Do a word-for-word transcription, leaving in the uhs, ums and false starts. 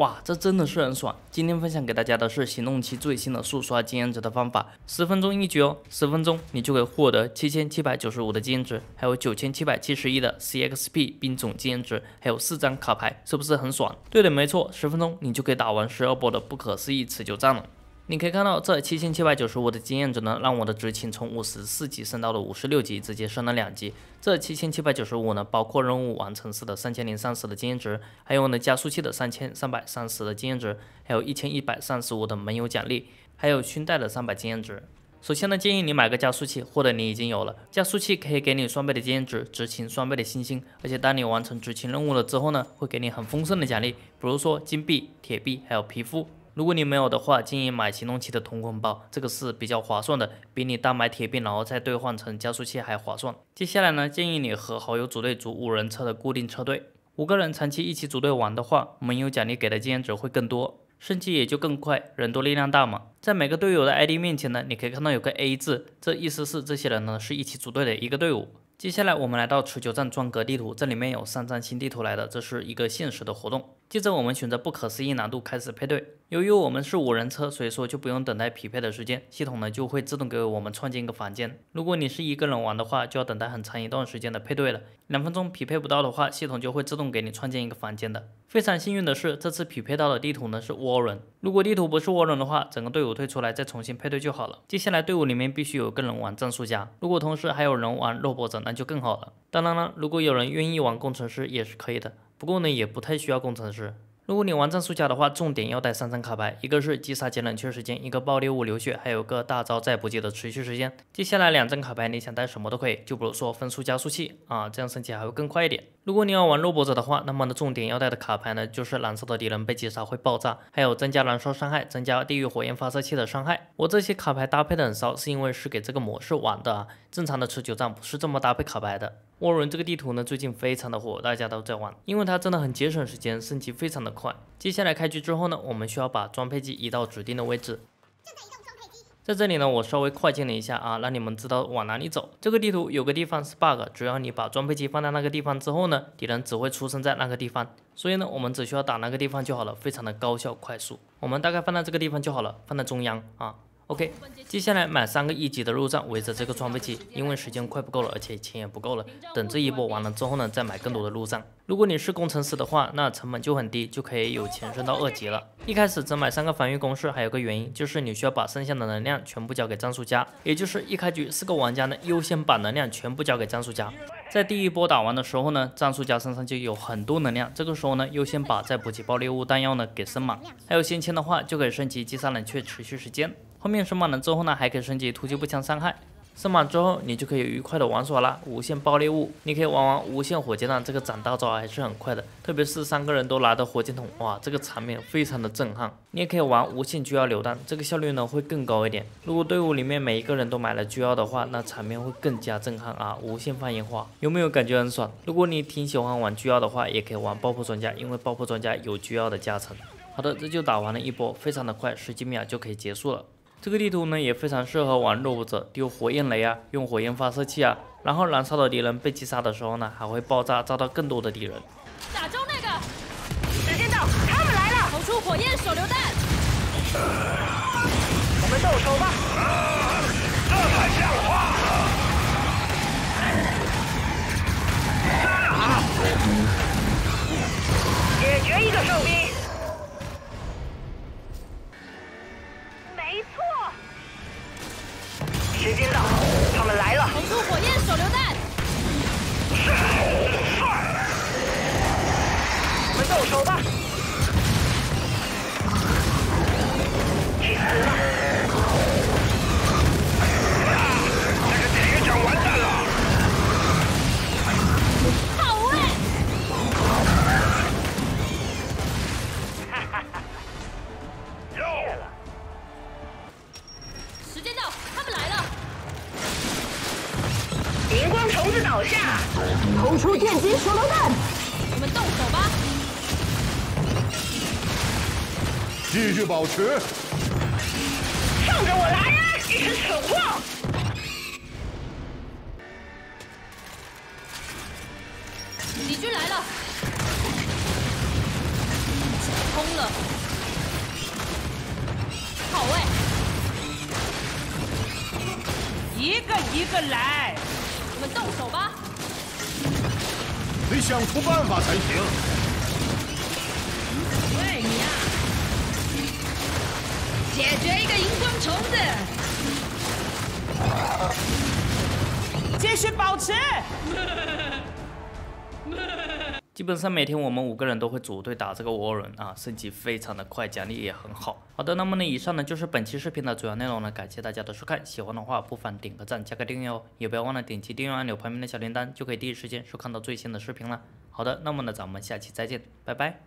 哇，这真的是很爽！今天分享给大家的是行动期最新的速刷经验值的方法，十分钟一局哦，十分钟你就可以获得七千七百九十五的经验值，还有九千七百七十一的 C X P， 并总经验值还有四张卡牌，是不是很爽？对的，没错，十分钟你就可以打完十二波的不可思议持久战了。 你可以看到，这七千七百九十五的经验值呢，让我的执勤从五十四级升到了五十六级，直接升了两级。这七千七百九十五呢，包括任务完成时的三千零三十的经验值，还有呢加速器的三千三百三十的经验值，还有一千一百三十五的盟友奖励，还有勋带的三百经验值。 首先呢，建议你买个加速器，或者你已经有了。加速器可以给你双倍的经验值，执勤双倍的信心，而且当你完成执勤任务了之后呢，会给你很丰盛的奖励，比如说金币、铁币，还有皮肤。如果你没有的话，建议买行动期的同捆包，这个是比较划算的，比你单买铁币然后再兑换成加速器还划算。接下来呢，建议你和好友组队组五人车的固定车队，五个人长期一起组队玩的话，盟友奖励给的经验值会更多。 升级也就更快，人多力量大嘛。在每个队友的 I D 面前呢，你可以看到有个 A 字，这意思是这些人呢是一起组队的一个队伍。接下来我们来到持久战装格地图，这里面有三张新地图来的，这是一个限时的活动。接着我们选择不可思议难度开始配对。由于我们是五人车，所以说就不用等待匹配的时间，系统呢就会自动给我们创建一个房间。如果你是一个人玩的话，就要等待很长一段时间的配对了。两分钟匹配不到的话，系统就会自动给你创建一个房间的。非常幸运的是，这次匹配到的地图呢是涡轮。如果地图不是涡轮的话，整个队伍退出来再重新配对就好了。接下来队伍里面必须有个人玩战术家，如果同时还有人玩肉搏者， 那就更好了。当然了，如果有人愿意玩工程师也是可以的，不过呢也不太需要工程师。如果你玩战术家的话，重点要带三张卡牌，一个是击杀减冷却时间，一个爆裂物流血，还有个大招再补给的持续时间。接下来两张卡牌你想带什么都可以，就比如说分数加速器啊，这样升级还会更快一点。如果你要玩肉搏者的话，那么呢重点要带的卡牌呢就是燃烧的敌人被击杀会爆炸，还有增加燃烧伤害，增加地狱火焰发射器的伤害。我这些卡牌搭配的很少，是因为是给这个模式玩的啊，正常的持久战不是这么搭配卡牌的。 涡轮这个地图呢，最近非常的火，大家都在玩，因为它真的很节省时间，升级非常的快。接下来开局之后呢，我们需要把装配机移到指定的位置。在这里呢，我稍微快进了一下啊，让你们知道往哪里走。这个地图有个地方是 bug， 只要你把装配机放在那个地方之后呢，敌人只会出生在那个地方，所以呢，我们只需要打那个地方就好了，非常的高效快速。我们大概放在这个地方就好了，放在中央啊。 OK， 接下来买三个一级的肉战围着这个装备机，因为时间快不够了，而且钱也不够了。等这一波完了之后呢，再买更多的肉战。如果你是工程师的话，那成本就很低，就可以有钱升到二级了。一开始只买三个防御攻势，还有个原因就是你需要把剩下的能量全部交给战术家，也就是一开局四个玩家呢优先把能量全部交给战术家。在第一波打完的时候呢，战术家身上就有很多能量，这个时候呢优先把再补给爆裂物弹药呢给升满，还有先签的话就可以升级击杀冷却持续时间。 后面升满了之后呢，还可以升级突击步枪伤害。升满之后，你就可以愉快的玩耍啦。无限爆裂物，你可以玩玩无限火箭弹，这个长大招还是很快的。特别是三个人都拿着火箭筒，哇，这个场面非常的震撼。你也可以玩无限狙药榴弹，这个效率呢会更高一点。如果队伍里面每一个人都买了狙药的话，那场面会更加震撼啊！无限放烟花，有没有感觉很爽？如果你挺喜欢玩狙药的话，也可以玩爆破专家，因为爆破专家有狙药的加成。好的，这就打完了一波，非常的快，十几秒就可以结束了。 这个地图呢也非常适合玩肉搏者，丢火焰雷啊，用火焰发射器啊，然后燃烧的敌人被击杀的时候呢，还会爆炸炸到更多的敌人。打中那个！时间到，他们来了！投出火焰手榴弹！我们动手吧！这才像话！解决一个兽兵！ 时间到，他们来了！投出火焰手榴弹！我们动手吧！去死吧！啊！那个铁鱼长完蛋了！到位！哈哈哈！灭了！时间到，他们来了！ 荧光虫子倒下，投出电击手榴弹。我们动手吧！继续保持。冲着我来呀、啊，你是蠢货！敌军来了，空了。了。好位，一个一个来，我们动手吧。得想出办法才行。对呀，解决一个荧光虫子，继续保持。基本上每天我们五个人都会组队打这个沃伦啊，升级非常的快，奖励也很好。好的，那么呢，以上呢就是本期视频的主要内容了，感谢大家的收看，喜欢的话不妨点个赞，加个订阅哦，也不要忘了点击订阅按钮旁边的小铃铛，就可以第一时间收看到最新的视频了。好的，那么呢，咱们下期再见，拜拜。